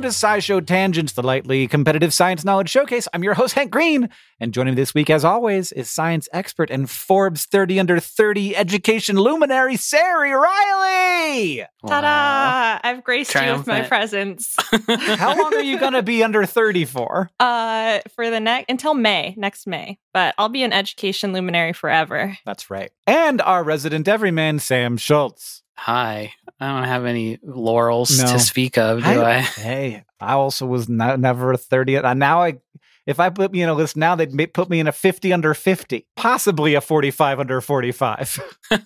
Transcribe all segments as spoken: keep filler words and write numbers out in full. Welcome to SciShow Tangents, the lightly competitive science knowledge showcase. I'm your host, Hank Green, and joining me this week, as always, is science expert and Forbes thirty under thirty education luminary, Sari Riley! Ta-da! I've graced Triumphant. you with my presence. How long are you going to be under thirty for? Uh, for the next, until May, next May. But I'll be an education luminary forever. That's right. And our resident everyman, Sam Schultz. Hi. I don't have any laurels no. to speak of, do I? I? Hey, I also was not, never a thirty. Uh, now I, if I put me in a list now, they'd put me in a fifty under fifty, possibly a forty-five under forty-five.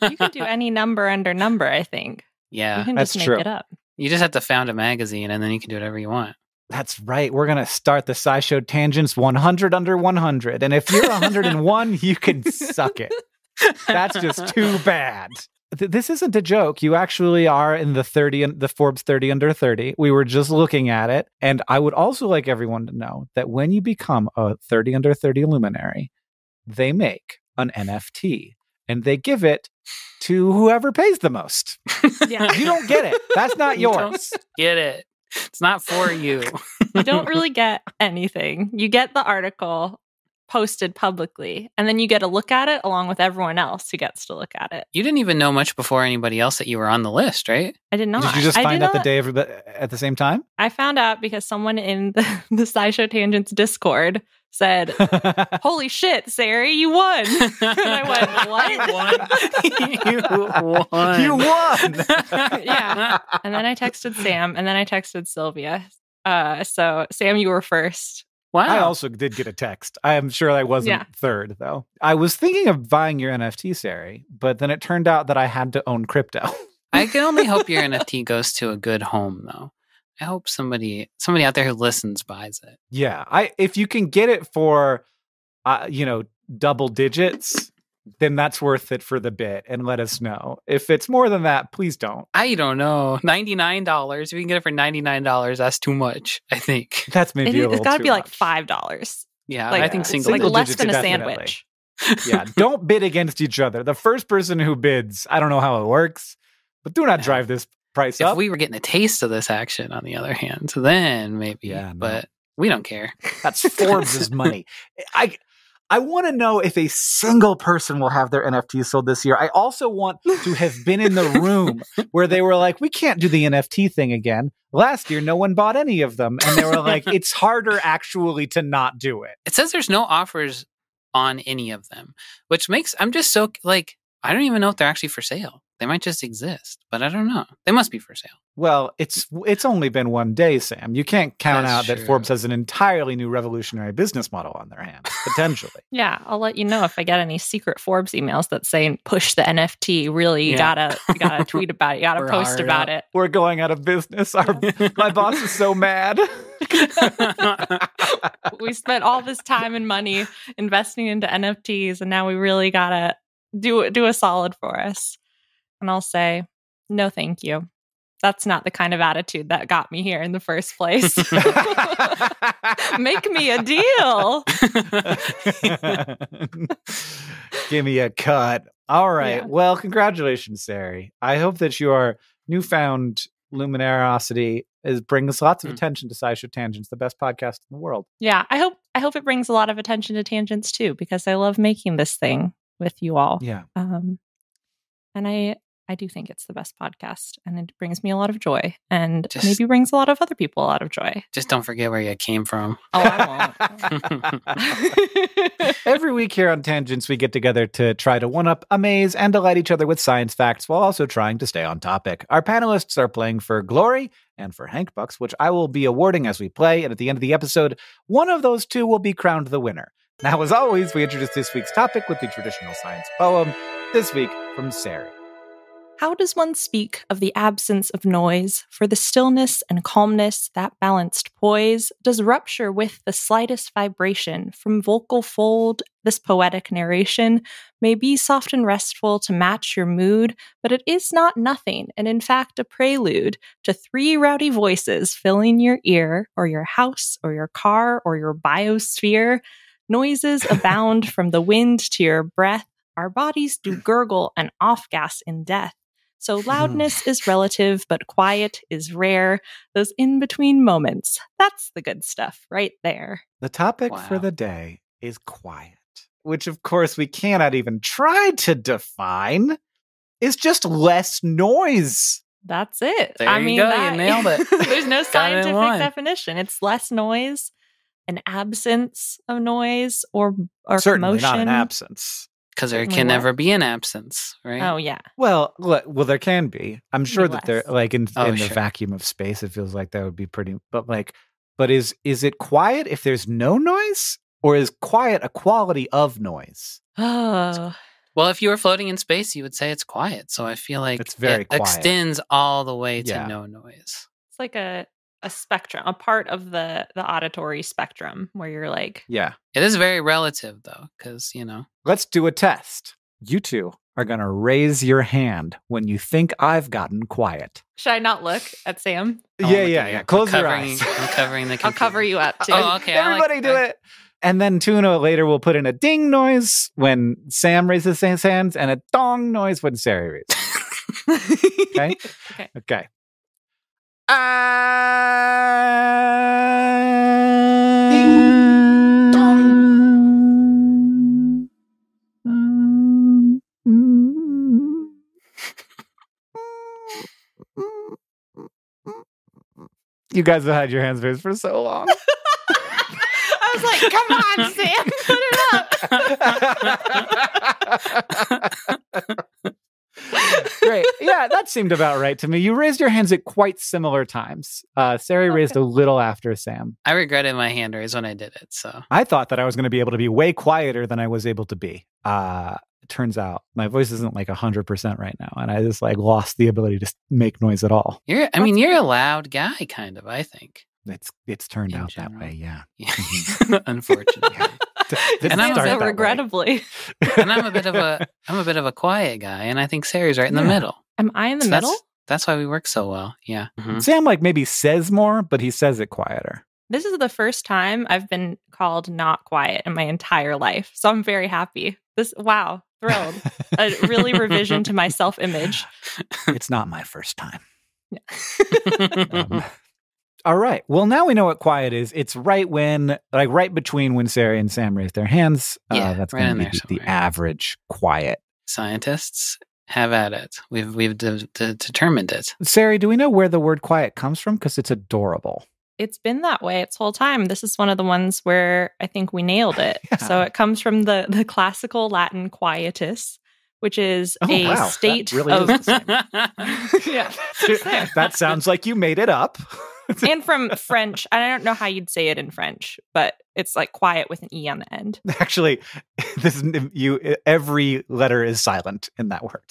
You can do any number under number, I think. Yeah, you can just that's make true. it up. You just have to found a magazine, and then you can do whatever you want. That's right. We're going to start the SciShow Tangents one hundred under one hundred. And if you're one hundred and one, you can suck it. That's just too bad. Th this isn't a joke. You actually are in the thirty, the Forbes thirty under thirty. We were just looking at it. And I would also like everyone to know that when you become a thirty under thirty luminary, they make an N F T and they give it to whoever pays the most. Yeah. You don't get it. That's not you yours. Don't get it. It's not for you. You don't really get anything. You get the article posted publicly, and then you get to look at it along with everyone else who gets to look at it. You didn't even know much before anybody else that you were on the list, right? I did not. Did you just find out the day of, at the same time? I found out because someone in the, the SciShow Tangents Discord said, "Holy shit, Sari, you won!" And I went, "What? Won. You won! You won!" Yeah. And then I texted Sam, and then I texted Sylvia. Uh, so Sam, you were first. Wow. I also did get a text. I am sure I wasn't yeah. third, though. I was thinking of buying your N F T, Sari, but then it turned out that I had to own crypto. I can only hope your N F T goes to a good home, though. I hope somebody somebody out there who listens buys it. Yeah. I If you can get it for, uh, you know, double digits, then that's worth it for the bit, and let us know. If it's more than that, please don't. I don't know. ninety-nine dollars. If you can get it for ninety-nine dollars, that's too much, I think. That's maybe it, a little It's got to be much. like five dollars. Yeah, like, I think single Like digits, less than a definitely. sandwich. Yeah, don't bid against each other. The first person who bids, I don't know how it works, but do not drive this price if up. If we were getting a taste of this action, on the other hand, so then maybe, yeah, no. but we don't care. That's Forbes' money. I... I want to know if a single person will have their N F T sold this year. I also want to have been in the room where they were like, we can't do the N F T thing again. Last year, no one bought any of them. And they were like, it's harder actually to not do it. It says there's no offers on any of them, which makes, I'm just so like, I don't even know if they're actually for sale. They might just exist, but I don't know. They must be for sale. Well, it's it's only been one day, Sam. You can't count That's out true. that Forbes has an entirely new revolutionary business model on their hands, potentially. Yeah, I'll let you know if I get any secret Forbes emails that say, push the N F T, really, you yeah. gotta you gotta tweet about it, you gotta We're post about up. it. We're going out of business. Our, my boss is so mad. We spent all this time and money investing into N F Ts, and now we really gotta do do a solid for us. And I'll say, no, thank you. That's not the kind of attitude that got me here in the first place. Make me a deal. Give me a cut. All right. Yeah. Well, congratulations, Sari. I hope that your newfound luminarosity is brings lots of mm. attention to SciShow Tangents, the best podcast in the world. Yeah, I hope I hope it brings a lot of attention to Tangents too, because I love making this thing with you all. Yeah. Um, and I. I do think it's the best podcast, and it brings me a lot of joy, and just, maybe brings a lot of other people a lot of joy. Just don't forget where you came from. Oh, I won't. Every week here on Tangents, we get together to try to one-up, amaze, and delight each other with science facts while also trying to stay on topic. Our panelists are playing for glory and for Hank Bucks, which I will be awarding as we play, and at the end of the episode, one of those two will be crowned the winner. Now, as always, we introduce this week's topic with the traditional science poem, this week from Sari. How does one speak of the absence of noise, for the stillness and calmness, that balanced poise, does rupture with the slightest vibration, from vocal fold, this poetic narration, may be soft and restful to match your mood, but it is not nothing, and in fact a prelude to three rowdy voices filling your ear, or your house, or your car, or your biosphere. Noises abound from the wind to your breath, our bodies do gurgle and off-gas in death. So loudness is relative, but quiet is rare. Those in-between moments, that's the good stuff right there. The topic wow. for the day is quiet, which of course we cannot even try to define. It's just less noise. That's it. There I you mean, go. That, you nailed it. There's no scientific definition. It's less noise, an absence of noise, or or certainly motion. Not an absence. Because there can never be an absence, right? Oh, yeah. Well, well, there can be. I'm sure that there, like in, oh, in sure. the vacuum of space, it feels like that would be pretty. But like, but is is it quiet if there's no noise, or is quiet a quality of noise? Oh. Well, if you were floating in space, you would say it's quiet. So I feel like it's very it quiet. Extends all the way to yeah. no noise. It's like a. A spectrum, a part of the the auditory spectrum where you're like, yeah, it is very relative though, because you know. Let's do a test. You two are gonna raise your hand when you think I've gotten quiet. Should I not look at Sam? Yeah, yeah, yeah, yeah. Close your eyes. I'm covering the. Computer. I'll cover you up too. Oh, okay. Everybody like, do I... it. And then Tuna later will put in a ding noise when Sam raises his hands and a dong noise when Sari raises. okay. Okay. Okay. Uh, ding dong. Um, mm, you guys have had your hands raised for so long. I was like, come on, Sam, put it up. Great. Yeah, that seemed about right to me. You raised your hands at quite similar times. Uh, Sari okay. raised a little after Sam. I regretted my hand raise when I did it. So I thought that I was going to be able to be way quieter than I was able to be. Uh, it turns out my voice isn't like one hundred percent right now. And I just like lost the ability to make noise at all. You're, I That's mean, you're a loud guy, kind of, I think. It's it's turned In out general. That way. Yeah. yeah. Unfortunately. Yeah. And I'm so regrettably. and I'm a bit of a I'm a bit of a quiet guy, and I think Sari's right in yeah. the middle. Am I in the so middle? That's, that's why we work so well. Yeah. Mm-hmm. Sam like maybe says more, but he says it quieter. This is the first time I've been called not quiet in my entire life, so I'm very happy. This wow, thrilled. A really revision to my self-image. It's not my first time. No. um, All right. Well, now we know what quiet is. It's right when, like right between when Sari and Sam raise their hands. Yeah, uh, that's right going to be the, the average quiet. Scientists have at it. We've we've de de determined it. Sari, do we know where the word quiet comes from? Because it's adorable. It's been that way its whole time. This is one of the ones where I think we nailed it. yeah. So it comes from the, the classical Latin quietus, which is oh, a wow. state that really of... Is the same. yeah. Dude, that sounds like you made it up. And from French, I don't know how you'd say it in French, but it's like quiet with an E on the end. Actually, this is, you every letter is silent in that word.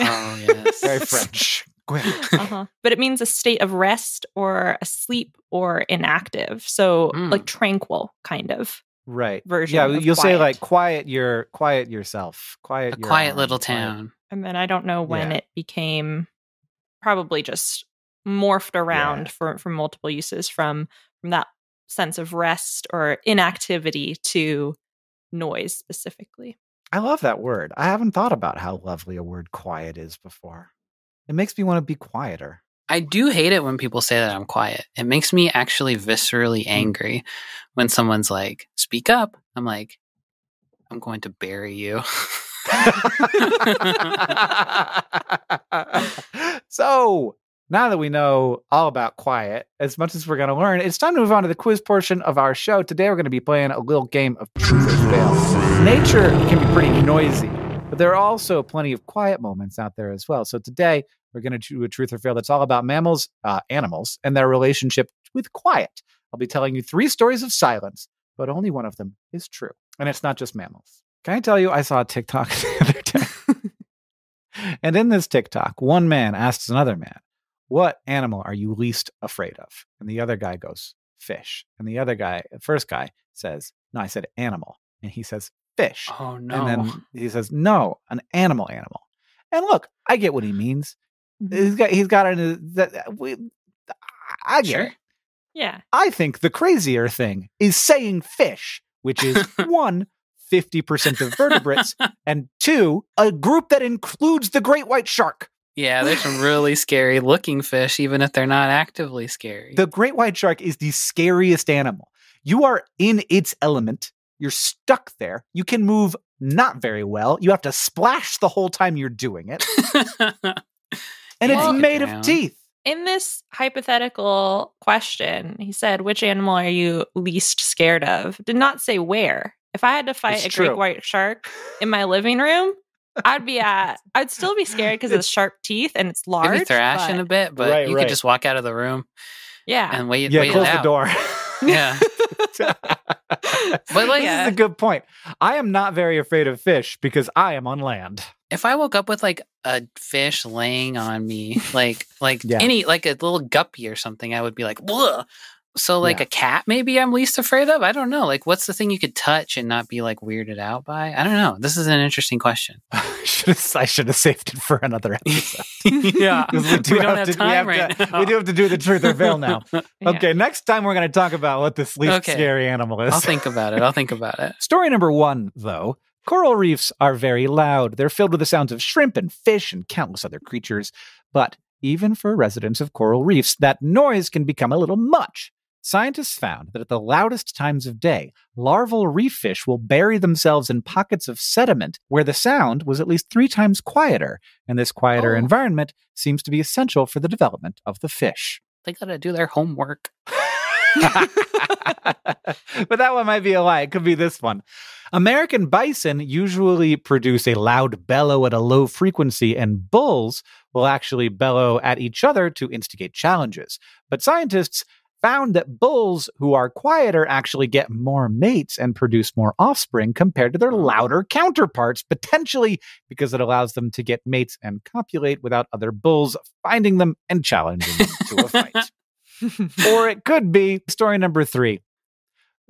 Oh, yes. Very French. uh-huh. But it means a state of rest or asleep or inactive. So mm. like tranquil kind of. Right. Version yeah, you'll quiet. Say like quiet your quiet yourself. Quiet a your quiet own, little town. And then I don't know when yeah. it became probably just morphed around yeah. for, for multiple uses from, from that sense of rest or inactivity to noise specifically. I love that word. I haven't thought about how lovely a word quiet is before. It makes me want to be quieter. I do hate it when people say that I'm quiet. It makes me actually viscerally angry when someone's like, speak up. I'm like, I'm going to bury you. So... Now that we know all about quiet, as much as we're going to learn, it's time to move on to the quiz portion of our show. Today, we're going to be playing a little game of truth or fail. Nature can be pretty noisy, but there are also plenty of quiet moments out there as well. So today, we're going to do a truth or fail that's all about mammals, uh, animals, and their relationship with quiet. I'll be telling you three stories of silence, but only one of them is true. And it's not just mammals. Can I tell you, I saw a TikTok the other day. And in this TikTok, one man asks another man, what animal are you least afraid of? And the other guy goes, fish. And the other guy, the first guy says, no, I said animal. And he says, fish. Oh, no. And then he says, no, an animal animal. And look, I get what he means. He's got, he's got an, that, we, I get sure. it. Yeah. I think the crazier thing is saying fish, which is one, fifty percent of vertebrates, and two, a group that includes the great white shark. Yeah, there's some really scary looking fish, even if they're not actively scary. The great white shark is the scariest animal. You are in its element. You're stuck there. You can move not very well. You have to splash the whole time you're doing it. And well, it's made of teeth. In this hypothetical question, he said, which animal are you least scared of? Did not say where. If I had to fight it's a true. great white shark in my living room, I'd be at, I'd still be scared because of the sharp teeth and it's large. Maybe thrashing but, a bit, but right, you right. could just walk out of the room. Yeah. And wait, yeah, wait close it out. the door. Yeah. But like, this is a good point. I am not very afraid of fish because I am on land. If I woke up with like a fish laying on me, like like yeah. any, like a little guppy or something, I would be like, whoa. So like yeah. a cat maybe I'm least afraid of? I don't know. Like what's the thing you could touch and not be like weirded out by? I don't know. This is an interesting question. I should have saved it for another episode. Yeah. We, do we don't have, have to, time have right to, now. We do have to do the truth or veil now. Yeah. Okay. Next time we're going to talk about what this least okay. scary animal is. I'll think about it. I'll think about it. Story number one, though. Coral reefs are very loud. They're filled with the sounds of shrimp and fish and countless other creatures. But even for residents of coral reefs, that noise can become a little much. Scientists found that at the loudest times of day, larval reef fish will bury themselves in pockets of sediment where the sound was at least three times quieter, and this quieter oh. environment seems to be essential for the development of the fish. They gotta do their homework. But that one might be a lie. It could be this one. American bison usually produce a loud bellow at a low frequency, and bulls will actually bellow at each other to instigate challenges. But scientists found that bulls who are quieter actually get more mates and produce more offspring compared to their louder counterparts, potentially because it allows them to get mates and copulate without other bulls finding them and challenging them to a fight. Or it could be story number three.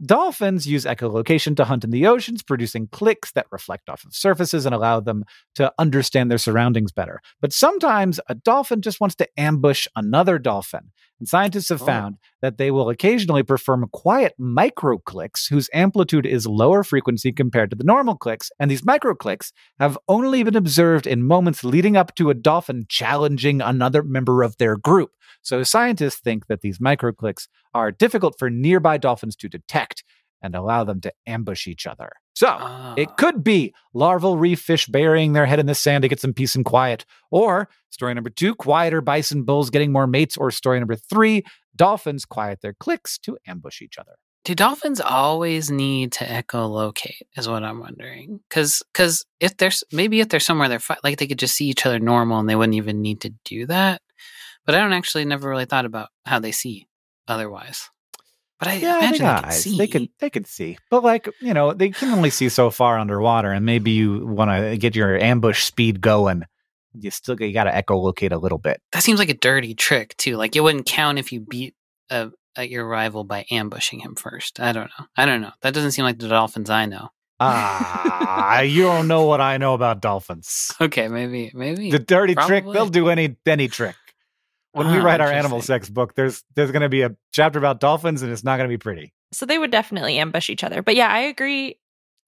Dolphins use echolocation to hunt in the oceans, producing clicks that reflect off of surfaces and allow them to understand their surroundings better. But sometimes a dolphin just wants to ambush another dolphin. And scientists have oh. found that they will occasionally perform quiet microclicks whose amplitude is lower frequency compared to the normal clicks. And these microclicks have only been observed in moments leading up to a dolphin challenging another member of their group. So scientists think that these microclicks are difficult for nearby dolphins to detect and allow them to ambush each other. So uh. it could be larval reef fish burying their head in the sand to get some peace and quiet. Or story number two, quieter bison bulls getting more mates. Or story number three, dolphins quiet their clicks to ambush each other. Do dolphins always need to echolocate is what I'm wondering. Because because if there's maybe if they're somewhere they're fi- like they could just see each other normal and they wouldn't even need to do that. But I don't actually never really thought about how they see otherwise. But I yeah, imagine they, they could see. They could, they could see. But, like, you know, they can only see so far underwater, and maybe you want to get your ambush speed going. You still you got to echolocate a little bit. That seems like a dirty trick, too. Like, it wouldn't count if you beat a, a, your rival by ambushing him first. I don't know. I don't know. That doesn't seem like the dolphins I know. Ah, you don't know what I know about dolphins. Okay, maybe. maybe The dirty probably. trick, they'll do any any trick. When we write oh, our animal sex book, there's there's going to be a chapter about dolphins, and it's not going to be pretty. So they would definitely ambush each other. But yeah, I agree.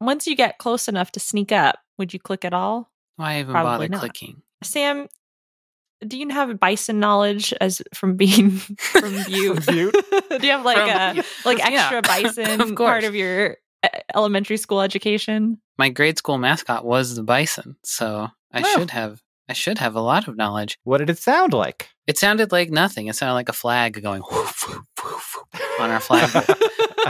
Once you get close enough to sneak up, would you click at all? Why even Probably bother not. clicking? Sam, do you have bison knowledge as from being from Butte? Do you have like from, a like extra yeah, bison of part of your elementary school education? My grade school mascot was the bison, so I oh. should have. I should have a lot of knowledge. What did it sound like? It sounded like nothing. It sounded like a flag going woof, woof, woof, woof, on our flag.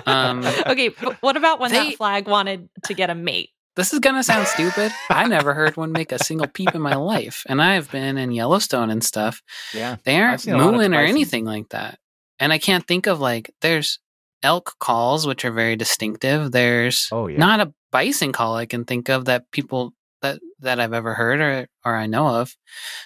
um, okay, but what about when they, that flag wanted to get a mate? This is going to sound stupid. I never heard one make a single peep in my life. And I've been in Yellowstone and stuff. Yeah, they aren't mooing or anything like that. And I can't think of, like, there's elk calls, which are very distinctive. There's oh, yeah. not a bison call I can think of that people... that that I've ever heard or or I know of.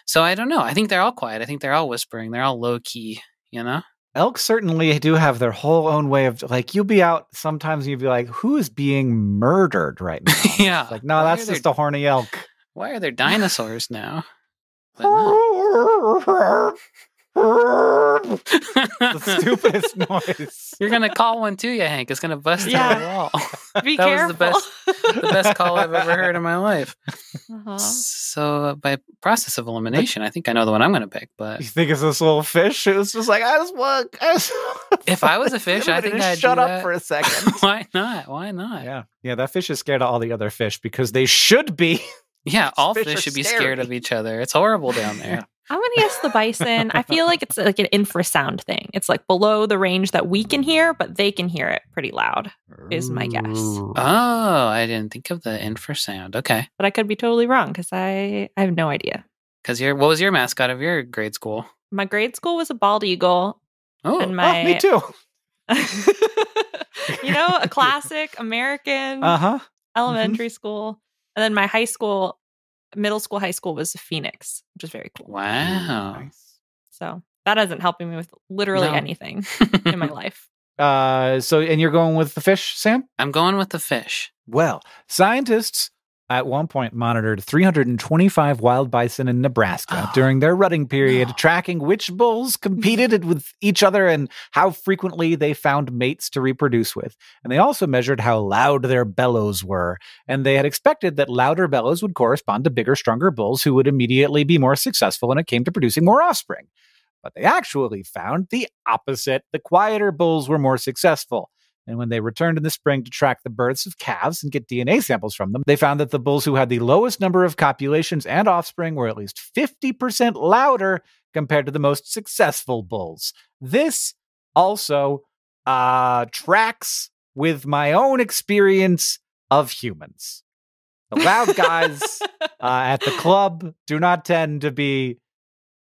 So I don't know. I think they're all quiet. I think they're all whispering. They're all low key, you know? Elk certainly do have their whole own way of, like, you'll be out sometimes and you'll be like, who is being murdered right now? Yeah. It's like, no, why that's there, just a horny elk. Why are there dinosaurs now? But no. the stupidest noise. You're going to call one to you, Hank. It's going to bust yeah. down the wall. Be that careful. That was the best, the best call I've ever heard in my life. Uh-huh. So uh, by process of elimination, I think I know the one I'm going to pick. But you think it's this little fish? It was just like, I just want... I just want if I was a fish, I think I'd shut up that. For a second. Why not? Why not? Yeah. Yeah, that fish is scared of all the other fish because they should be. Yeah, all fish, fish should be scary. Scared of each other. It's horrible down there. Yeah. I'm going to guess the bison. I feel like it's like an infrasound thing. It's like below the range that we can hear, but they can hear it pretty loud, is my guess. Oh, I didn't think of the infrasound. Okay. But I could be totally wrong because I, I have no idea. Because your what was your mascot of your grade school? My grade school was a bald eagle. Oh, and my, oh me too. You know, a classic American uh-huh. elementary mm-hmm. school. And then my high school, middle school, high school was a phoenix, which is very cool. Wow. Nice. So that isn't helping me with literally no. anything in my life. Uh, so, and you're going with the fish, Sam? I'm going with the fish. Well, scientists at one point monitored three hundred twenty-five wild bison in Nebraska oh, during their rutting period, no. tracking which bulls competed with each other and how frequently they found mates to reproduce with. And they also measured how loud their bellows were. And they had expected that louder bellows would correspond to bigger, stronger bulls who would immediately be more successful when it came to producing more offspring. But they actually found the opposite. The quieter bulls were more successful. And when they returned in the spring to track the births of calves and get D N A samples from them, they found that the bulls who had the lowest number of copulations and offspring were at least fifty percent louder compared to the most successful bulls. This also uh, tracks with my own experience of humans. The loud guys uh, at the club do not tend to be,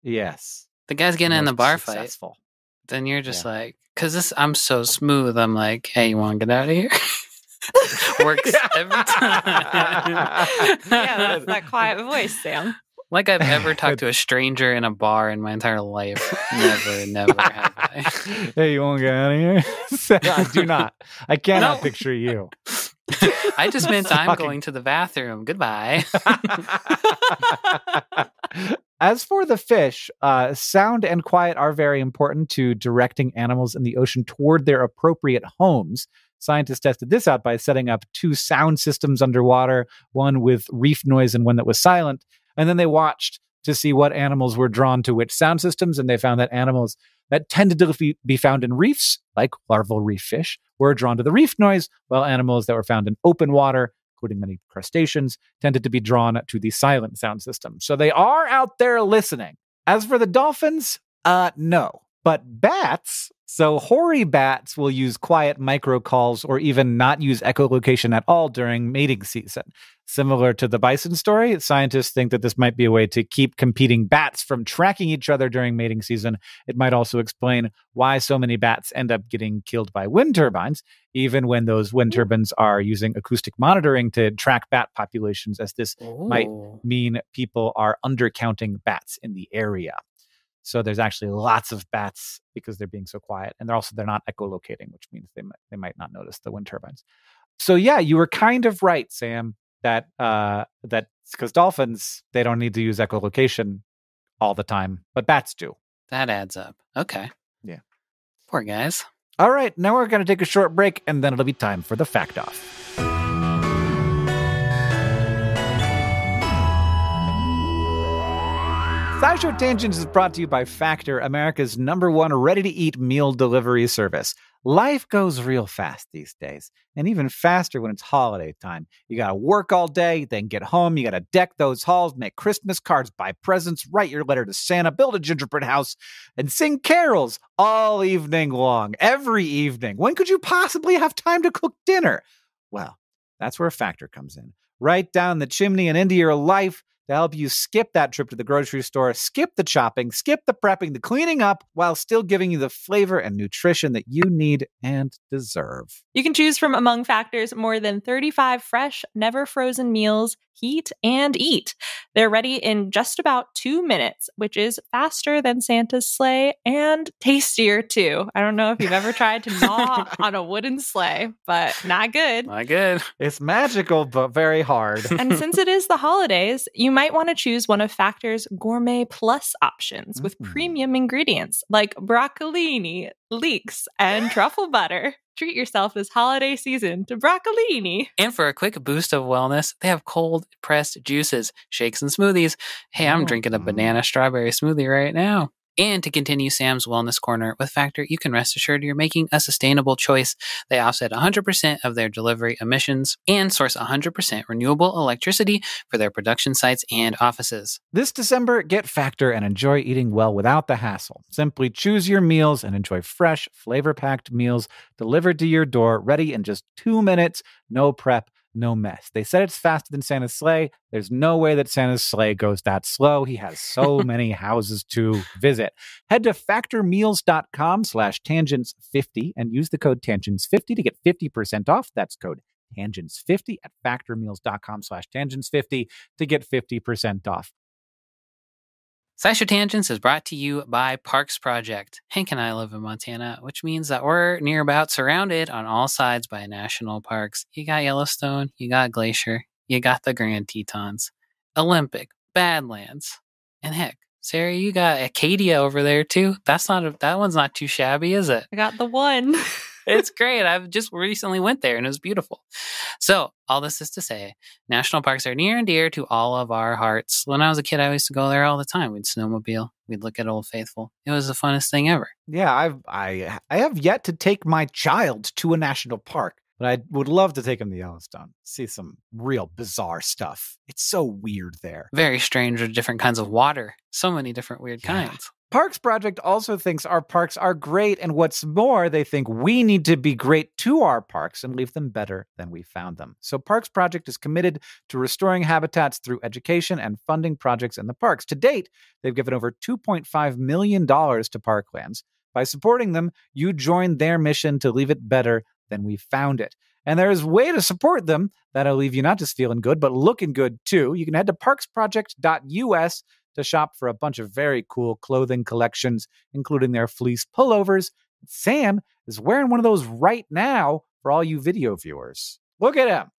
yes. The guys getting the in the bar successful. Fight. Then you're just yeah. like, because this, I'm so smooth. I'm like, hey, you want to get out of here? Works every time. Yeah, that's that quiet voice, Sam. Like I've ever talked to a stranger in a bar in my entire life. Never, never have I. Hey, you want to get out of here? I do not. I cannot no. picture you. I just meant I'm Fucking. going to the bathroom. Goodbye. As for the fish, uh, sound and quiet are very important to directing animals in the ocean toward their appropriate homes. Scientists tested this out by setting up two sound systems underwater, one with reef noise and one that was silent. And then they watched to see what animals were drawn to which sound systems. And they found that animals that tended to be found in reefs, like larval reef fish, were drawn to the reef noise, while animals that were found in open water, including many crustaceans, tended to be drawn to the silent sound system. So they are out there listening. As for the dolphins, uh, no. But bats, so hoary bats will use quiet microcalls or even not use echolocation at all during mating season. Similar to the bison story, scientists think that this might be a way to keep competing bats from tracking each other during mating season. It might also explain why so many bats end up getting killed by wind turbines, even when those wind turbines are using acoustic monitoring to track bat populations, as this Ooh. might mean people are undercounting bats in the area. So there's actually lots of bats because they're being so quiet. And they're also, they're not echolocating, which means they might, they might not notice the wind turbines. So yeah, you were kind of right, Sam, that, uh, that because dolphins, they don't need to use echolocation all the time, but bats do. That adds up. Okay. Yeah. Poor guys. All right. Now we're going to take a short break and then it'll be time for the Fact Off. SciShow Tangents is brought to you by Factor, America's number one ready-to-eat meal delivery service. Life goes real fast these days, and even faster when it's holiday time. You got to work all day, then get home. You got to deck those halls, make Christmas cards, buy presents, write your letter to Santa, build a gingerbread house, and sing carols all evening long, every evening. When could you possibly have time to cook dinner? Well, that's where Factor comes in. Right down the chimney and into your life, to help you skip that trip to the grocery store, skip the chopping, skip the prepping, the cleaning up, while still giving you the flavor and nutrition that you need and deserve. You can choose from among Factor's more than thirty-five fresh, never-frozen meals, heat and eat. They're ready in just about two minutes, which is faster than Santa's sleigh and tastier, too. I don't know if you've ever tried to gnaw on a wooden sleigh, but not good. Not good. It's magical, but very hard. And since it is the holidays, you might want to choose one of Factor's Gourmet Plus options with mm-hmm. premium ingredients like broccolini, leeks, and truffle butter. Treat yourself this holiday season to broccolini. And for a quick boost of wellness, they have cold-pressed juices, shakes, and smoothies. Hey, I'm mm-hmm. drinking a banana strawberry smoothie right now. And to continue Sam's Wellness Corner, with Factor, you can rest assured you're making a sustainable choice. They offset one hundred percent of their delivery emissions and source one hundred percent renewable electricity for their production sites and offices. This December, get Factor and enjoy eating well without the hassle. Simply choose your meals and enjoy fresh, flavor-packed meals delivered to your door, ready in just two minutes, no prep. No mess. They said it's faster than Santa's sleigh. There's no way that Santa's sleigh goes that slow. He has so many houses to visit. Head to factormeals.com slash tangents50 and use the code tangents fifty to get fifty percent off. That's code tangents fifty at factormeals.com slash tangents50 to get fifty percent off. SciShow Tangents is brought to you by Parks Project. Hank and I live in Montana, which means that we're near about surrounded on all sides by national parks. You got Yellowstone, you got Glacier, you got the Grand Tetons, Olympic, Badlands, and heck, Sari, you got Acadia over there too. That's not a, that one's not too shabby, is it? I got the one. It's great. I've just recently went there and it was beautiful. So all this is to say, national parks are near and dear to all of our hearts. When I was a kid, I used to go there all the time. We'd snowmobile. We'd look at Old Faithful. It was the funnest thing ever. Yeah, I've, I I have yet to take my child to a national park, but I would love to take him to Yellowstone. See some real bizarre stuff. It's so weird there. Very strange with different kinds of water. So many different weird yeah. kinds. Parks Project also thinks our parks are great, and what's more, they think we need to be great to our parks and leave them better than we found them. So Parks Project is committed to restoring habitats through education and funding projects in the parks. To date, they've given over two point five million dollars to parklands. By supporting them, you join their mission to leave it better than we found it. And there is a way to support them that'll leave you not just feeling good, but looking good too. You can head to parks project dot U S to shop for a bunch of very cool clothing collections, including their fleece pullovers. Sam is wearing one of those right now for all you video viewers. Look at him.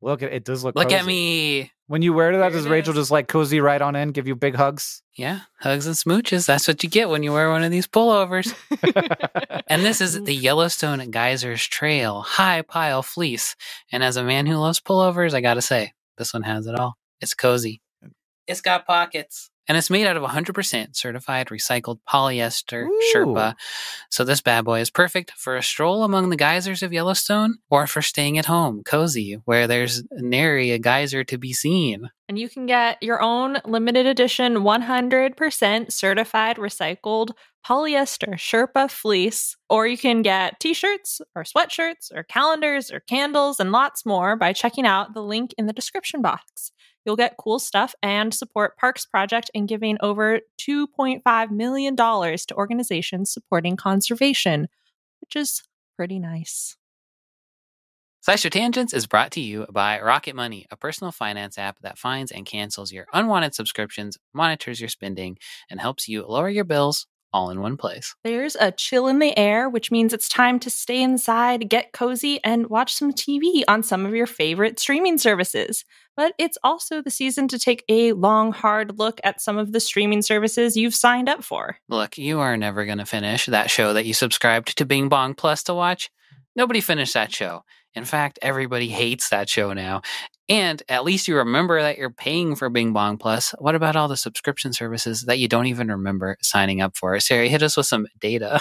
Look at it. Does look Look cozy. At me. When you wear that, there does Rachel is. Just like cozy right on in, give you big hugs? Yeah, hugs and smooches. That's what you get when you wear one of these pullovers. And this is the Yellowstone Geysers Trail High Pile Fleece. And as a man who loves pullovers, I got to say, this one has it all. It's cozy. It's got pockets. And it's made out of one hundred percent certified recycled polyester Ooh. Sherpa. So this bad boy is perfect for a stroll among the geysers of Yellowstone or for staying at home, cozy, where there's nary a geyser to be seen. And you can get your own limited edition one hundred percent certified recycled polyester Sherpa fleece, or you can get t-shirts or sweatshirts or calendars or candles and lots more by checking out the link in the description box. You'll get cool stuff and support Parks Project in giving over two point five million dollars to organizations supporting conservation, which is pretty nice. SciShow Tangents is brought to you by Rocket Money, a personal finance app that finds and cancels your unwanted subscriptions, monitors your spending, and helps you lower your bills all in one place. There's a chill in the air, which means it's time to stay inside, get cozy, and watch some T V on some of your favorite streaming services. But it's also the season to take a long, hard look at some of the streaming services you've signed up for. Look, you are never going to finish that show that you subscribed to Bing Bong Plus to watch. Nobody finished that show. In fact, everybody hates that show now. And at least you remember that you're paying for Bing Bong Plus. What about all the subscription services that you don't even remember signing up for? Sari, hit us with some data.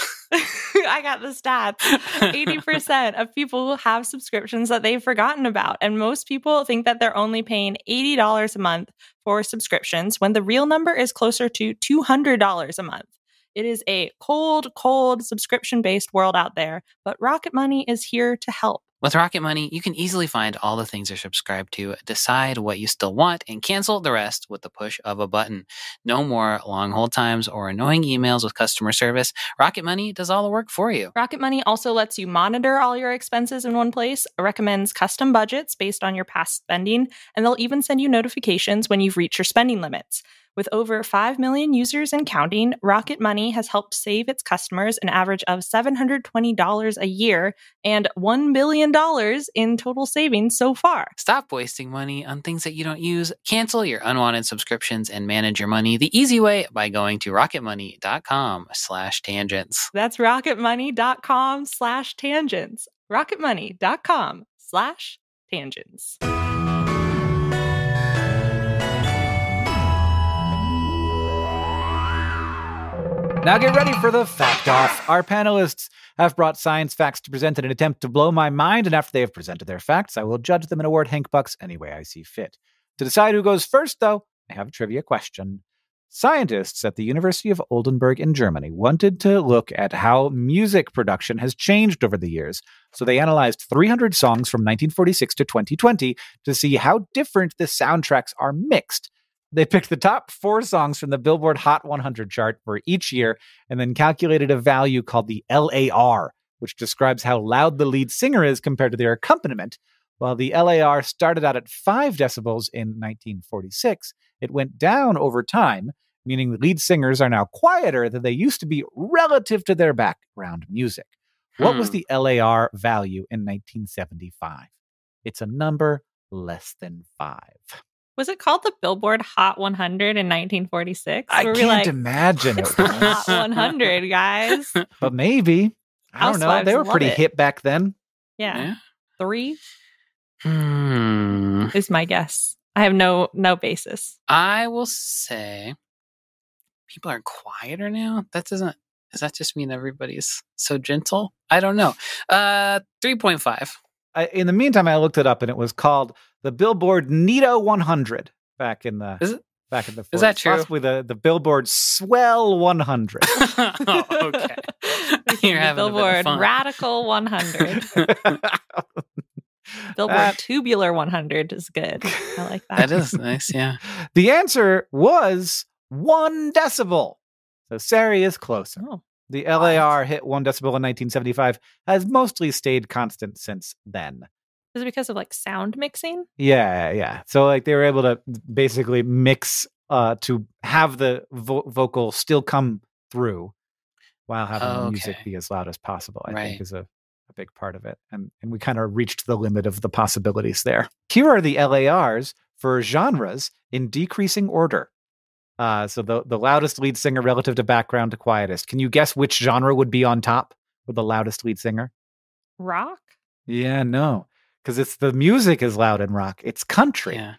I got the stats. eighty percent of people have subscriptions that they've forgotten about. And most people think that they're only paying eighty dollars a month for subscriptions when the real number is closer to two hundred dollars a month. It is a cold, cold subscription-based world out there, but Rocket Money is here to help. With Rocket Money, you can easily find all the things you're subscribed to, decide what you still want, and cancel the rest with the push of a button. No more long hold times or annoying emails with customer service. Rocket Money does all the work for you. Rocket Money also lets you monitor all your expenses in one place, recommends custom budgets based on your past spending, and they'll even send you notifications when you've reached your spending limits. With over five million users and counting, Rocket Money has helped save its customers an average of seven hundred twenty dollars a year and one billion dollars in total savings so far. Stop wasting money on things that you don't use. Cancel your unwanted subscriptions and manage your money the easy way by going to rocketmoney.com slash tangents. That's rocketmoney.com slash tangents. rocketmoney.com slash tangents. Now get ready for the Fact Off. Our panelists have brought science facts to present in an attempt to blow my mind, and after they have presented their facts, I will judge them and award Hank Bucks any way I see fit. To decide who goes first, though, I have a trivia question. Scientists at the University of Oldenburg in Germany wanted to look at how music production has changed over the years, so they analyzed three hundred songs from nineteen forty-six to twenty twenty to see how different the soundtracks are mixed. They picked the top four songs from the Billboard Hot one hundred chart for each year and then calculated a value called the L A R, which describes how loud the lead singer is compared to their accompaniment. While the L A R started out at five decibels in nineteen forty-six, it went down over time, meaning the lead singers are now quieter than they used to be relative to their background music. Hmm. What was the L A R value in nineteen seventy-five? It's a number less than five. Was it called the Billboard Hot one hundred in nineteen forty-six? I can't like, imagine it was. Hot one hundred, guys. But maybe. I Housewives don't know. They were pretty it. hip back then. Yeah. yeah. Three hmm. is my guess. I have no no basis. I will say people are quieter now. That doesn't, does that just mean everybody's so gentle? I don't know. Uh, three point five. I, in the meantime, I looked it up, and it was called the Billboard Neato one hundred back in the is it, back in the forties. Is that true? Possibly the, the Billboard Swell one hundred. Oh, okay. You're the Billboard Radical one hundred. Billboard uh, Tubular one hundred is good. I like that. That is nice, yeah. The answer was one decibel. So Sari is closer. Oh. The L A R hit one decibel in nineteen seventy-five, has mostly stayed constant since then. Is it because of like sound mixing? Yeah, yeah. So like they were able to basically mix uh, to have the vo vocal still come through while having oh, okay. the music be as loud as possible, I right. think is a, a big part of it. And, and we kind of reached the limit of the possibilities there. Here are the L A Rs for genres in decreasing order. Uh, so the, the loudest lead singer relative to background to quietest. Can you guess which genre would be on top with the loudest lead singer? Rock? Yeah, no. Because it's the music is loud in rock. It's country. Yeah.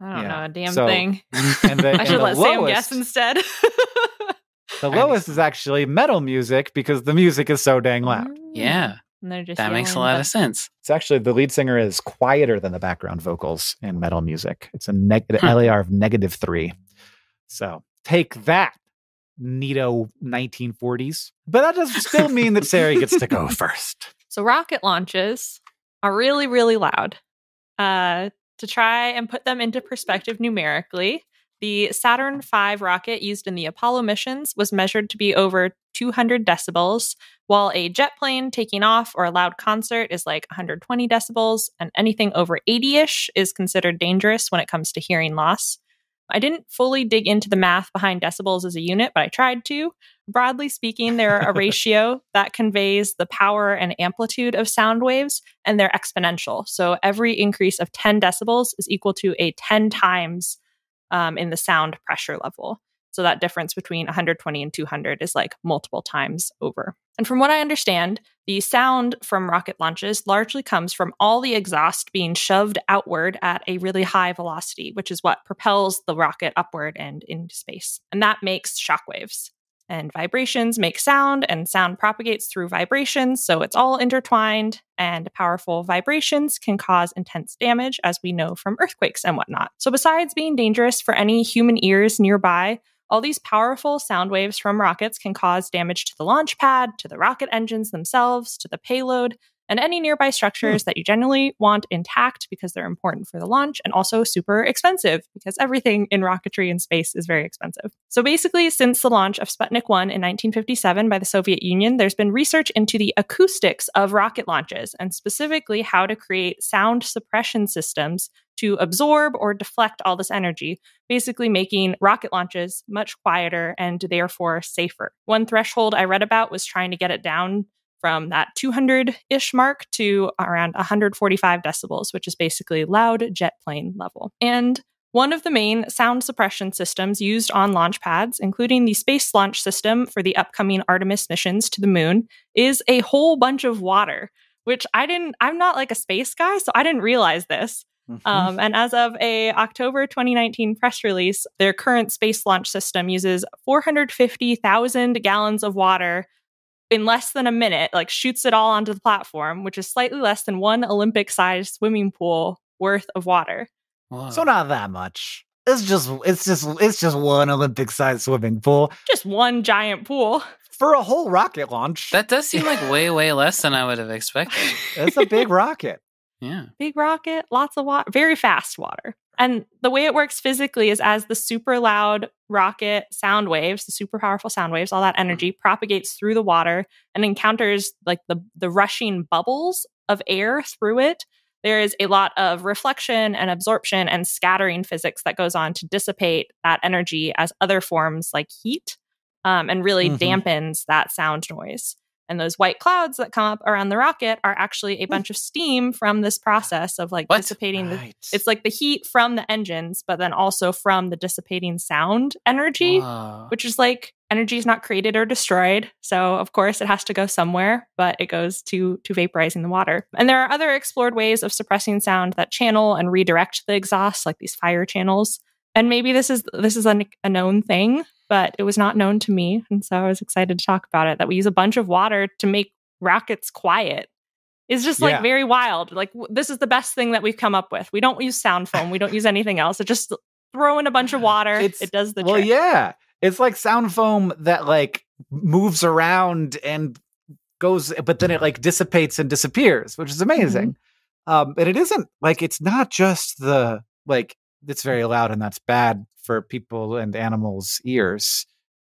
I don't yeah. know a damn so, thing. And the, I should let lowest, Sam guess instead. The lowest is actually metal music because the music is so dang loud. Yeah. And they're just that makes a lot of sense. It's actually the lead singer is quieter than the background vocals in metal music. It's a neg the hmm. L A R of negative three. So take that, neato nineteen forties. But that doesn't still mean that Sari gets to go first. So rocket launches are really, really loud. Uh, to try and put them into perspective numerically, the Saturn five rocket used in the Apollo missions was measured to be over two hundred decibels, while a jet plane taking off or a loud concert is like one hundred twenty decibels, and anything over eighty-ish is considered dangerous when it comes to hearing loss. I didn't fully dig into the math behind decibels as a unit, but I tried to. Broadly speaking, they're a ratio that conveys the power and amplitude of sound waves, and they're exponential. So every increase of ten decibels is equal to a ten times um, in the sound pressure level. So that difference between one hundred twenty and two hundred is like multiple times over. And from what I understand, the sound from rocket launches largely comes from all the exhaust being shoved outward at a really high velocity, which is what propels the rocket upward and into space. And that makes shockwaves. And vibrations make sound, and sound propagates through vibrations, so it's all intertwined, and powerful vibrations can cause intense damage, as we know from earthquakes and whatnot. So besides being dangerous for any human ears nearby, all these powerful sound waves from rockets can cause damage to the launch pad, to the rocket engines themselves, to the payload, and any nearby structures mm. that you generally want intact because they're important for the launch and also super expensive because everything in rocketry and space is very expensive. So basically, since the launch of Sputnik one in nineteen fifty-seven by the Soviet Union, there's been research into the acoustics of rocket launches and specifically how to create sound suppression systems to absorb or deflect all this energy, basically making rocket launches much quieter and therefore safer. One threshold I read about was trying to get it down from that two hundred-ish mark to around one hundred forty-five decibels, which is basically loud jet plane level. And one of the main sound suppression systems used on launch pads, including the space launch system for the upcoming Artemis missions to the moon, is a whole bunch of water, which I didn't, I'm not like a space guy, so I didn't realize this. Mm-hmm. Um, and as of a October twenty nineteen press release, their current space launch system uses four hundred fifty thousand gallons of water in less than a minute, like shoots it all onto the platform, which is slightly less than one Olympic-sized swimming pool worth of water. Wow. So not that much. It's just, it's just, it's just one Olympic-sized swimming pool. Just one giant pool. For a whole rocket launch. That does seem like way, way less than I would have expected. It's a big rocket. Yeah. Big rocket, lots of water, very fast water. And the way it works physically is as the super loud rocket sound waves, the super powerful sound waves, all that energy propagates through the water and encounters like the, the rushing bubbles of air through it. There is a lot of reflection and absorption and scattering physics that goes on to dissipate that energy as other forms like heat um, and really mm-hmm. dampens that sound noise. And those white clouds that come up around the rocket are actually a bunch of steam from this process of like what? dissipating. The, right. It's like the heat from the engines, but then also from the dissipating sound energy, wow. which is like energy is not created or destroyed. So, of course, it has to go somewhere, but it goes to, to vaporizing the water. And there are other explored ways of suppressing sound that channel and redirect the exhaust, like these fire channels. And maybe this is this is a, a known thing, but it was not known to me. And so I was excited to talk about it, that we use a bunch of water to make rockets quiet. It's just like yeah. very wild. Like w- this is the best thing that we've come up with. We don't use sound foam. We don't use anything else. It just throw in a bunch of water. It's, it does the well, trick. Well, yeah. It's like sound foam that like moves around and goes, but then it like dissipates and disappears, which is amazing. Mm-hmm. Um, and it isn't like, it's not just the like, it's very loud and that's bad for people and animals' ears.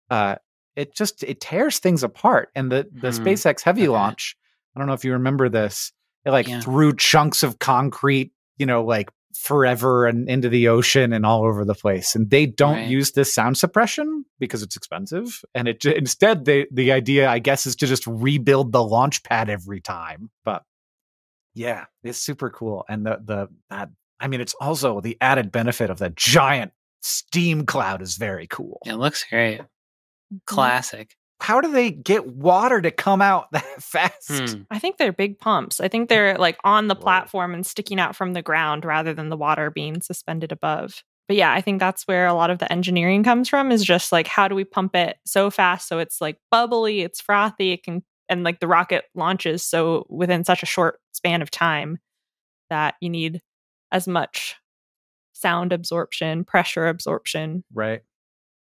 Uh, it just, it tears things apart. And the, the mm. SpaceX Heavy okay. launch, I don't know if you remember this, it like yeah. threw chunks of concrete, you know, like forever and into the ocean and all over the place. And they don't right. use this sound suppression because it's expensive. And it instead, they, the idea, I guess, is to just rebuild the launch pad every time. But yeah, it's super cool. And the, the, that, I mean, it's also the added benefit of the giant steam cloud is very cool. It looks great. Classic. How do they get water to come out that fast? Hmm. I think they're big pumps. I think they're like on the platform and sticking out from the ground rather than the water being suspended above. But yeah, I think that's where a lot of the engineering comes from, is just like, how do we pump it so fast so it's like bubbly, it's frothy, it can, and like the rocket launches so within such a short span of time that you need as much sound absorption, pressure absorption, right,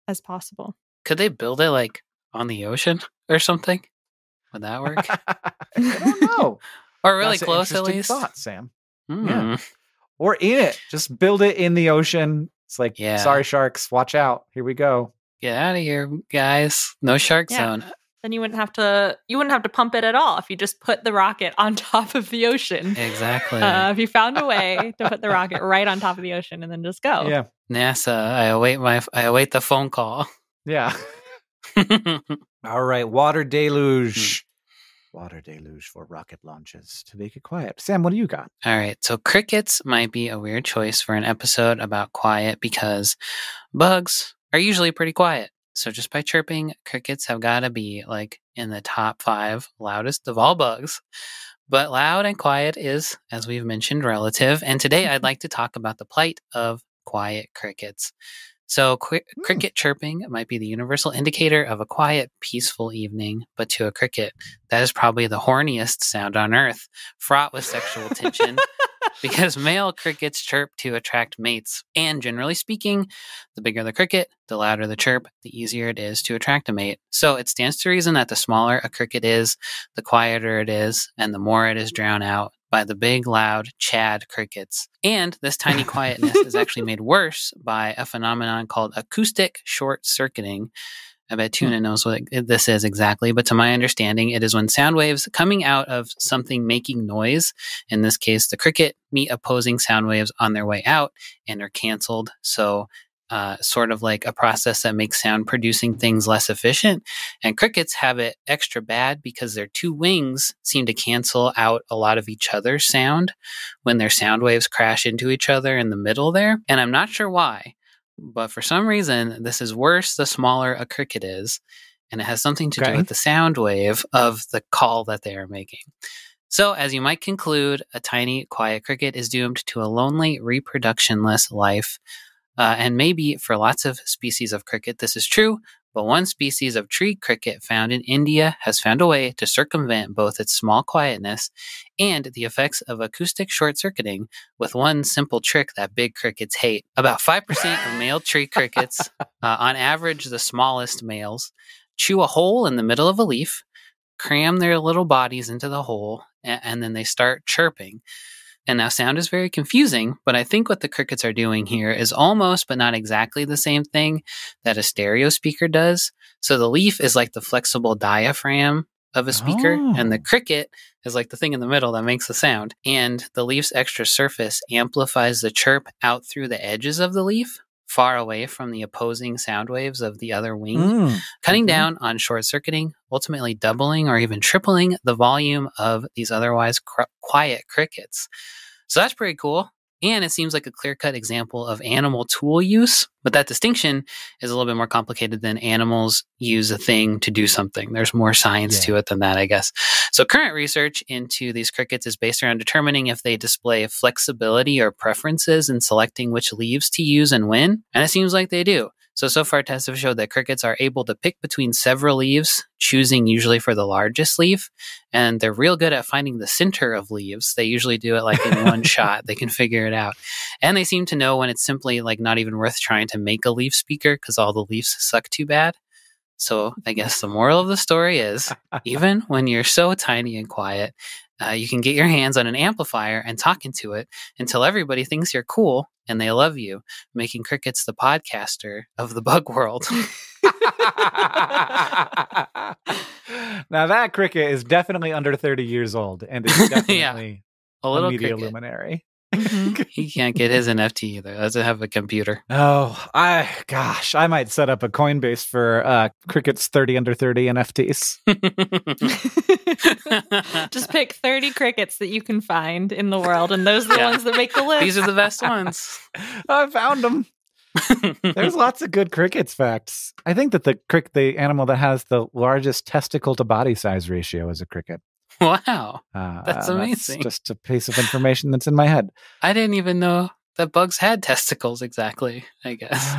as possible. Could they build it like on the ocean or something? Would that work? I don't know. Or really That's close, an at least. Thought, Sam. Mm. Yeah. Or in it, just build it in the ocean. It's like, yeah. sorry, sharks, watch out. Here we go. Get out of here, guys. No shark yeah. zone. Then you wouldn't have to. You wouldn't have to pump it at all if you just put the rocket on top of the ocean. Exactly. Uh, if you found a way to put the rocket right on top of the ocean and then just go. Yeah. NASA, I await my. I await the phone call. Yeah. All right. Water deluge. Hmm. Water deluge for rocket launches to make it quiet. Sam, what do you got? All right. So crickets might be a weird choice for an episode about quiet because bugs are usually pretty quiet. So just by chirping, crickets have got to be like in the top five loudest of all bugs. But loud and quiet is, as we've mentioned, relative. And today I'd like to talk about the plight of quiet crickets. So qu- cricket chirping might be the universal indicator of a quiet, peaceful evening. But to a cricket, that is probably the horniest sound on earth, fraught with sexual tension, because male crickets chirp to attract mates. And generally speaking, the bigger the cricket, the louder the chirp, the easier it is to attract a mate. So it stands to reason that the smaller a cricket is, the quieter it is, and the more it is drowned out by the big, loud Chad crickets. And this tiny quietness is actually made worse by a phenomenon called acoustic short-circuiting. I bet Tuna knows what it, this is exactly, but to my understanding, it is when sound waves coming out of something making noise, in this case the cricket, meet opposing sound waves on their way out and are canceled. So uh, sort of like a process that makes sound producing things less efficient. And crickets have it extra bad because their two wings seem to cancel out a lot of each other's sound when their sound waves crash into each other in the middle there. And I'm not sure why. But for some reason, this is worse the smaller a cricket is, and it has something to okay. do with the sound wave of the call that they are making. So, as you might conclude, a tiny, quiet cricket is doomed to a lonely, reproductionless life. Uh, and maybe for lots of species of cricket, this is true, but one species of tree cricket found in India has found a way to circumvent both its small quietness and the effects of acoustic short-circuiting with one simple trick that big crickets hate. About five percent of male tree crickets, uh, on average the smallest males, chew a hole in the middle of a leaf, cram their little bodies into the hole, and, and then they start chirping. And now sound is very confusing, but I think what the crickets are doing here is almost but not exactly the same thing that a stereo speaker does. So the leaf is like the flexible diaphragm of a speaker, oh. and the cricket is like the thing in the middle that makes the sound. And the leaf's extra surface amplifies the chirp out through the edges of the leaf, far away from the opposing sound waves of the other wing, mm. cutting mm-hmm. down on short-circuiting, ultimately doubling or even tripling the volume of these otherwise cr- quiet crickets. So that's pretty cool. And it seems like a clear-cut example of animal tool use, but that distinction is a little bit more complicated than animals use a thing to do something. There's more science yeah. to it than that, I guess. So current research into these crickets is based around determining if they display flexibility or preferences in selecting which leaves to use and when, and it seems like they do. So, so far tests have showed that crickets are able to pick between several leaves, choosing usually for the largest leaf, and they're real good at finding the center of leaves. They usually do it like in one shot. They can figure it out. And they seem to know when it's simply like not even worth trying to make a leaf speaker because all the leaves suck too bad. So I guess the moral of the story is, even when you're so tiny and quiet, uh, you can get your hands on an amplifier and talk into it until everybody thinks you're cool and they love you, making crickets the podcaster of the bug world. Now that cricket is definitely under thirty years old and is definitely yeah, a, little a media cricket. luminary. He can't get his N F T either. Doesn't have a computer. Oh, I gosh, I might set up a Coinbase for uh, crickets thirty under thirty N F Ts. Just pick thirty crickets that you can find in the world, and those are the yeah. ones that make the list. These are the best ones. I found them. There's lots of good crickets facts. I think that the crick, the animal that has the largest testicle to body size ratio, is a cricket. Wow, uh, that's amazing. That's just a piece of information that's in my head. I didn't even know that bugs had testicles exactly, I guess.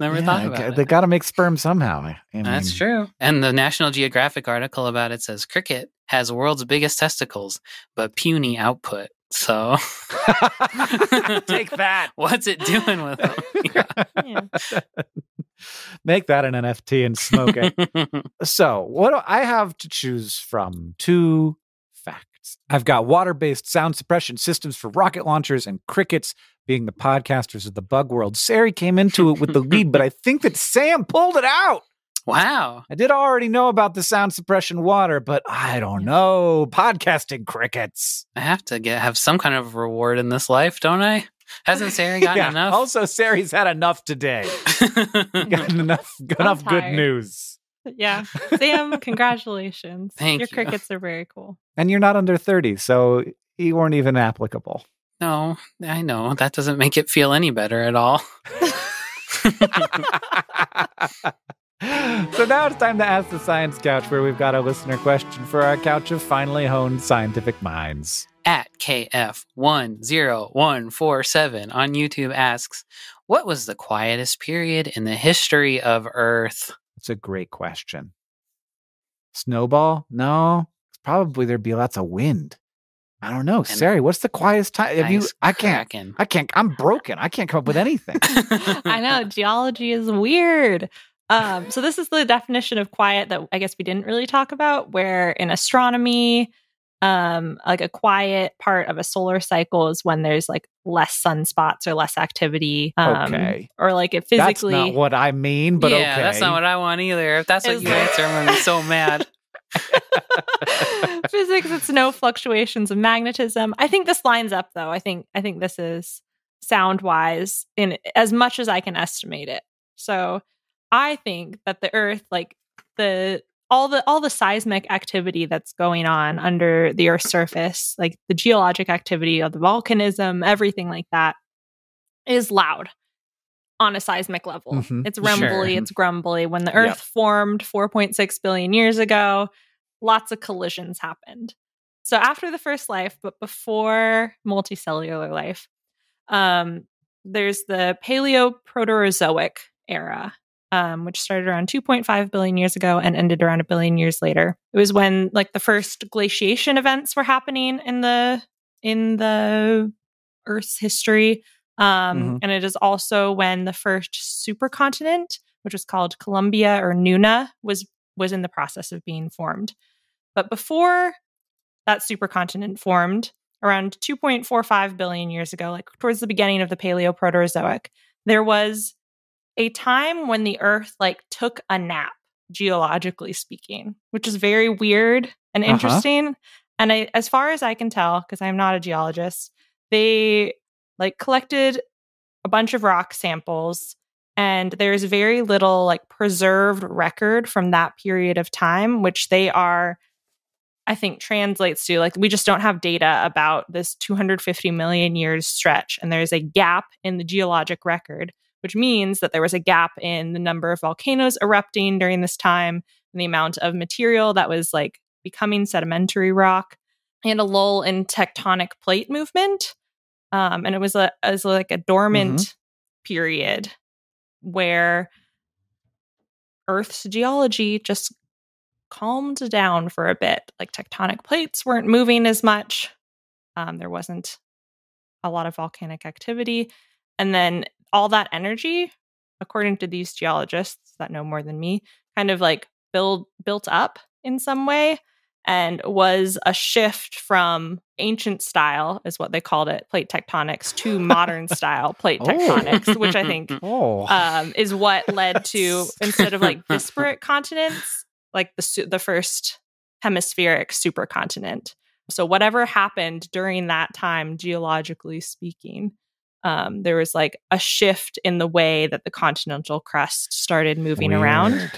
Never yeah, thought about I, it. They got to make sperm somehow. I mean, that's true. And the National Geographic article about it says, cricket has world's biggest testicles, but puny output. So take that. What's it doing with them? Yeah. Yeah. Make that an N F T and smoke it. So what do I have to choose from? Two facts. I've got water-based sound suppression systems for rocket launchers and crickets being the podcasters of the bug world. Sari came into it with the lead, but I think that Sam pulled it out. Wow. I did already know about the sound suppression water, but I don't know. Podcasting crickets. I have to get have some kind of reward in this life, don't I? Hasn't Sari gotten yeah. enough? Also, Sari's had enough today. gotten enough enough good news. Yeah. Sam, congratulations. Thank Your you. Crickets are very cool. And you're not under thirty, so you weren't even applicable. No, I know. That doesn't make it feel any better at all. So now it's time to ask the Science Couch, where we've got a listener question for our couch of finely honed scientific minds. At K F one zero one four seven on YouTube asks, what was the quietest period in the history of Earth? That's a great question. Snowball? No. Probably there'd be lots of wind. I don't know, Sari. What's the quietest time? Have you? I can't. Cracking. I can't. I'm broken. I can't come up with anything. I know, geology is weird. Um, so this is the definition of quiet that I guess we didn't really talk about. Where in astronomy, um, like a quiet part of a solar cycle is when there's like less sunspots or less activity. Um, okay. Or like it physically. That's not what I mean. But yeah, okay. That's not what I want either. If that's what you answer, I'm gonna be so mad. Physics, it's no fluctuations of magnetism. I think this lines up, though. I think I think this is sound wise in as much as I can estimate it. So I think that the Earth, like the all the all the seismic activity that's going on under the Earth's surface, like the geologic activity of the volcanism, everything like that, is loud on a seismic level. Mm-hmm. It's rumbly, sure. It's grumbly. When the Earth yep. formed four point six billion years ago, lots of collisions happened. So after the first life, but before multicellular life, um, there's the Paleoproterozoic era, um, which started around two point five billion years ago and ended around a billion years later. It was when like the first glaciation events were happening in the in the Earth's history. Um, mm-hmm. And it is also when the first supercontinent, which was called Columbia or Nuna, was was in the process of being formed. But before that supercontinent formed, around two point four five billion years ago, like towards the beginning of the Paleoproterozoic, there was a time when the Earth like took a nap, geologically speaking, which is very weird and interesting. Uh-huh. And I, as far as I can tell, because I'm not a geologist, they like collected a bunch of rock samples, and there's very little like preserved record from that period of time, which they are, I think, translates to like we just don't have data about this two hundred fifty million years stretch. And there's a gap in the geologic record, which means that there was a gap in the number of volcanoes erupting during this time and the amount of material that was like becoming sedimentary rock, and a lull in tectonic plate movement. Um, and it was, a, it was like a dormant mm-hmm. period where Earth's geology just calmed down for a bit. Like tectonic plates weren't moving as much. Um, there wasn't a lot of volcanic activity. And then all that energy, according to these geologists that know more than me, kind of like build, built up in some way, and was a shift from ancient style, is what they called it, plate tectonics, to modern style plate tectonics, oh. which I think oh. um, is what led to, instead of like disparate continents, like the, su the first hemispheric supercontinent. So whatever happened during that time, geologically speaking, um, there was like a shift in the way that the continental crust started moving Weird. around.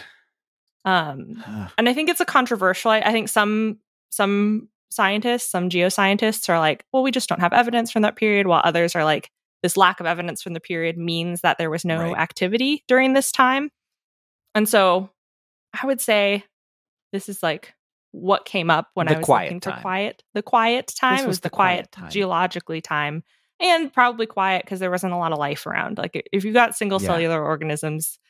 Um, and I think it's a controversial, I, I think some, some scientists, some geoscientists are like, well, we just don't have evidence from that period. While others are like, this lack of evidence from the period means that there was no right. activity during this time. And so I would say this is like what came up when the I was looking for quiet. The quiet time was, was the quiet, quiet time. geologically time, and probably quiet because there wasn't a lot of life around. Like if you got single yeah. cellular organisms,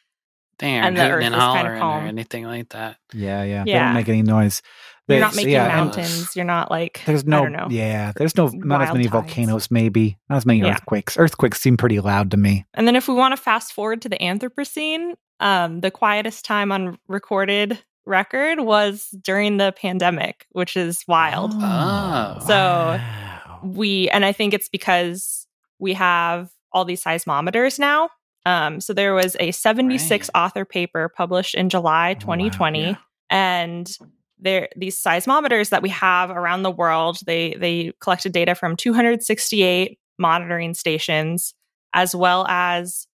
Damn, and the Earth and is kind of calm. Or anything like that. Yeah, yeah. yeah. They don't make any noise. They, you're not making yeah, mountains. You're not like, there's no, I don't know. Yeah, there's no, not as many tides. volcanoes maybe. Not as many yeah. earthquakes. Earthquakes seem pretty loud to me. And then if we want to fast forward to the Anthropocene, um, the quietest time on recorded record was during the pandemic, which is wild. Oh, so wow. we, and I think it's because we have all these seismometers now. Um, so there was a seventy-six author paper published in July twenty twenty, oh, wow, yeah. and there these seismometers that we have around the world, they they collected data from two hundred sixty-eight monitoring stations, as well as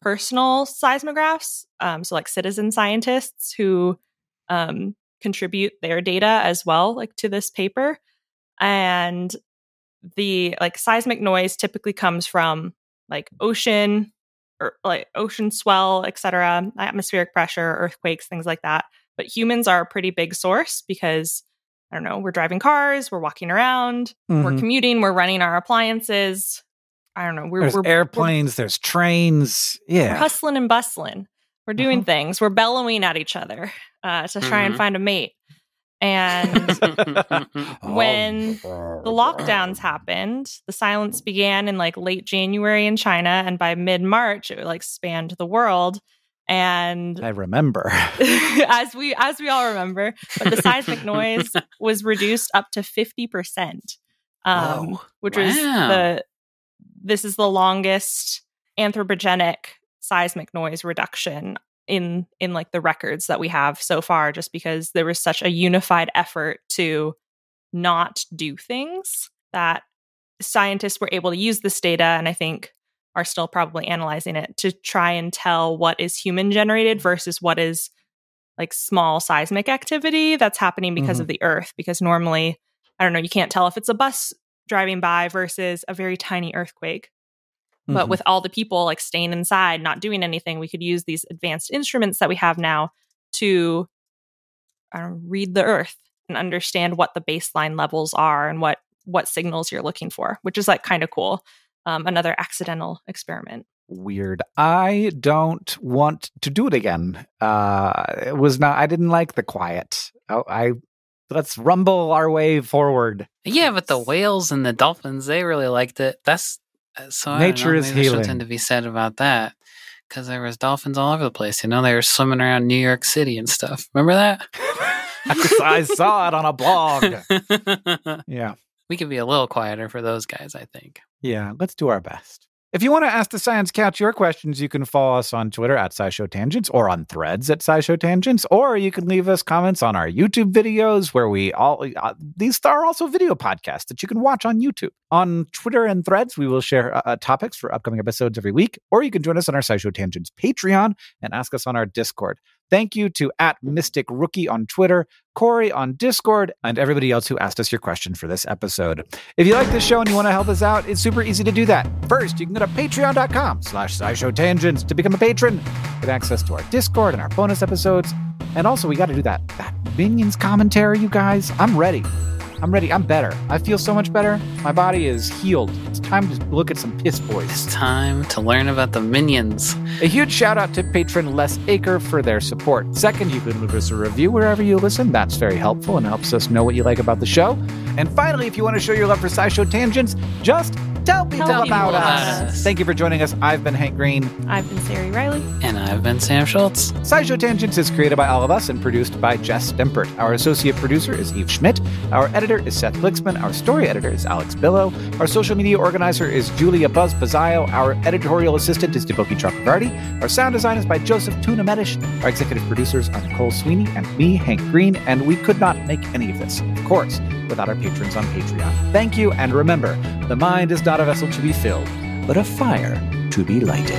personal seismographs, um, so like citizen scientists who um, contribute their data as well, like to this paper. And the like seismic noise typically comes from like ocean. Or like ocean swell, et cetera, atmospheric pressure, earthquakes, things like that. But humans are a pretty big source because, I don't know, we're driving cars, we're walking around, mm-hmm. we're commuting, we're running our appliances. I don't know. We're, there's we're, airplanes, we're, there's trains. Yeah. We're hustling and bustling. We're doing mm-hmm. things. We're bellowing at each other uh, to try mm-hmm. and find a mate. And when oh, the lockdowns happened, the silence began in like late January in China. And by mid-March, it like spanned the world. And I remember, as we as we all remember, but the seismic noise was reduced up to fifty percent, um, oh, which wow. was the this is the longest anthropogenic seismic noise reduction in in like the records that we have so far, just because there was such a unified effort to not do things that scientists were able to use this data, and I think are still probably analyzing it to try and tell what is human generated versus what is like small seismic activity that's happening because mm-hmm. of the Earth. Because normally, I don't know, you can't tell if it's a bus driving by versus a very tiny earthquake. Mm-hmm. But with all the people like staying inside, not doing anything, we could use these advanced instruments that we have now to uh, read the Earth and understand what the baseline levels are and what, what signals you're looking for, which is like kind of cool. Um, another accidental experiment. Weird. I don't want to do it again. Uh, it was not. I didn't like the quiet. I, I let's rumble our way forward. Yeah, but the whales and the dolphins—they really liked it. That's so. Nature is healing. There's something to be said about that, because there was dolphins all over the place. You know, they were swimming around New York City and stuff. Remember that? I saw it on a blog. Yeah. We could be a little quieter for those guys, I think. Yeah, let's do our best. If you want to ask the Science Couch your questions, you can follow us on Twitter at SciShow Tangents or on Threads at SciShow Tangents, or you can leave us comments on our YouTube videos where we all... Uh, these are also video podcasts that you can watch on YouTube. On Twitter and Threads, we will share uh, topics for upcoming episodes every week, or you can join us on our SciShow Tangents Patreon and ask us on our Discord. Thank you to at Mystic Rookie on Twitter, Corey on Discord, and everybody else who asked us your question for this episode. If you like this show and you want to help us out, it's super easy to do that. First, you can go to patreon.com slash SciShowTangents to become a patron, get access to our Discord and our bonus episodes. And also, we got to do that, that Minions commentary, you guys. I'm ready. I'm ready. I'm better. I feel so much better. My body is healed. It's time to look at some Piss Boys. It's time to learn about the Minions. A huge shout out to patron Les Aker for their support. Second, you can leave us a review wherever you listen. That's very helpful and helps us know what you like about the show. And finally, if you want to show your love for SciShow Tangents, just tell people, tell people about, about us. us. Thank you for joining us. I've been Hank Green. I've been Sari Riley. And I've been Sam Schultz. SciShow Tangents is created by all of us and produced by Jess Stempert. Our associate producer is Eve Schmidt. Our editor is Seth Blixman. Our story editor is Alex Billow. Our social media organizer is Julia Buzz Pazzaio. Our editorial assistant is Deboki Chakravarti. Our sound design is by Joseph Tuna Medish. Our executive producers are Nicole Sweeney and me, Hank Green. And we could not make any of this, of course, without our patrons on Patreon. Thank you, and remember, the mind is not a vessel to be filled, but a fire to be lighted.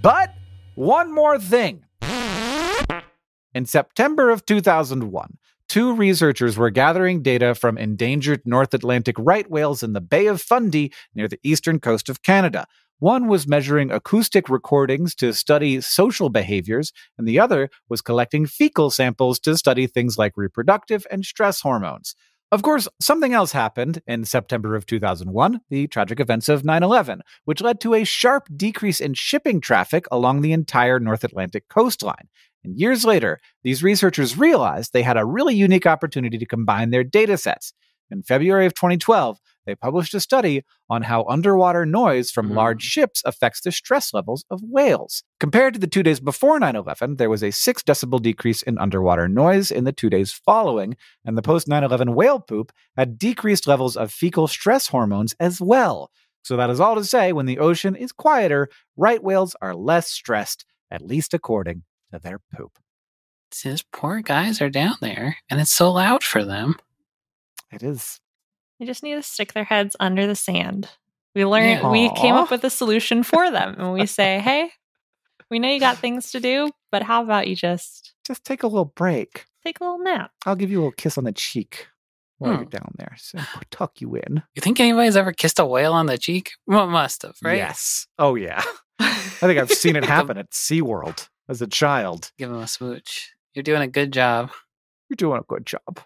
But one more thing. In September of two thousand one, two researchers were gathering data from endangered North Atlantic right whales in the Bay of Fundy near the eastern coast of Canada. One was measuring acoustic recordings to study social behaviors, and the other was collecting fecal samples to study things like reproductive and stress hormones. Of course, something else happened in September of two thousand one, the tragic events of nine eleven, which led to a sharp decrease in shipping traffic along the entire North Atlantic coastline. And years later, these researchers realized they had a really unique opportunity to combine their data sets. In February of twenty twelve, they published a study on how underwater noise from large ships affects the stress levels of whales. Compared to the two days before nine eleven, there was a six decibel decrease in underwater noise in the two days following, and the post nine eleven whale poop had decreased levels of fecal stress hormones as well. So that is all to say, when the ocean is quieter, right whales are less stressed, at least according to their poop. These poor guys are down there, and it's so loud for them. It is. They just need to stick their heads under the sand. We learned, yeah. we came up with a solution for them, and we say, hey, we know you got things to do, but how about you just... Just take a little break. Take a little nap. I'll give you a little kiss on the cheek while hmm. you're down there. So we'll tuck you in. You think anybody's ever kissed a whale on the cheek? Well, must have, right? Yes. Oh, yeah. I think I've seen it happen at SeaWorld as a child. Give him a smooch. You're doing a good job. You're doing a good job.